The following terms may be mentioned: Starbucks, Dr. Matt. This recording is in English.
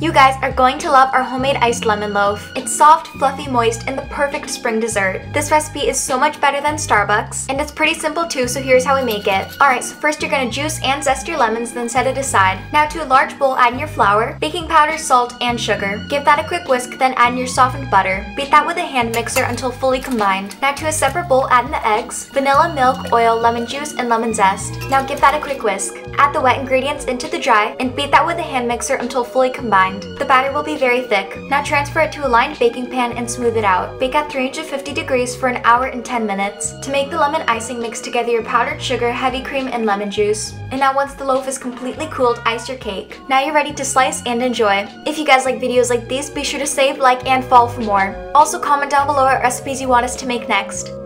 You guys are going to love our homemade iced lemon loaf. It's soft, fluffy, moist, and the perfect spring dessert. This recipe is so much better than Starbucks, and it's pretty simple too, so here's how we make it. Alright, so first you're gonna juice and zest your lemons, then set it aside. Now to a large bowl, add in your flour, baking powder, salt, and sugar. Give that a quick whisk, then add in your softened butter. Beat that with a hand mixer until fully combined. Now to a separate bowl, add in the eggs, vanilla, milk, oil, lemon juice, and lemon zest. Now give that a quick whisk. Add the wet ingredients into the dry, and beat that with a hand mixer until fully combined. The batter will be very thick. Now transfer it to a lined baking pan and smooth it out. Bake at 350 degrees for an hour and 10 minutes. To make the lemon icing, mix together your powdered sugar, heavy cream, and lemon juice. And now once the loaf is completely cooled, ice your cake. Now you're ready to slice and enjoy. If you guys like videos like these, be sure to save, like, and follow for more. Also comment down below what recipes you want us to make next.